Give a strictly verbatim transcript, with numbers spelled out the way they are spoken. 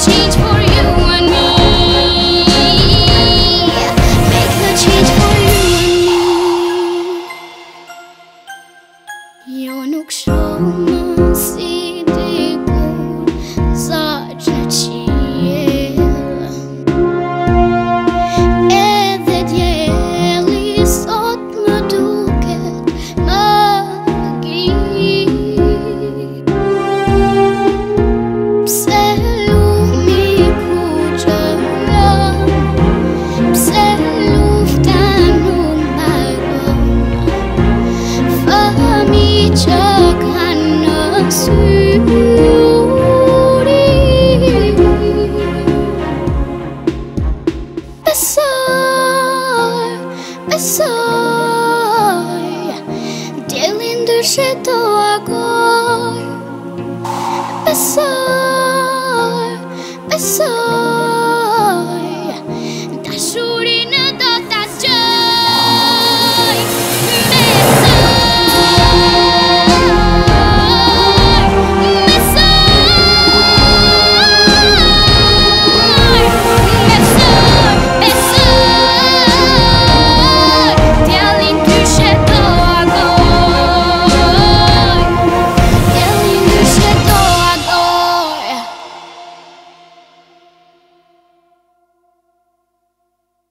Change.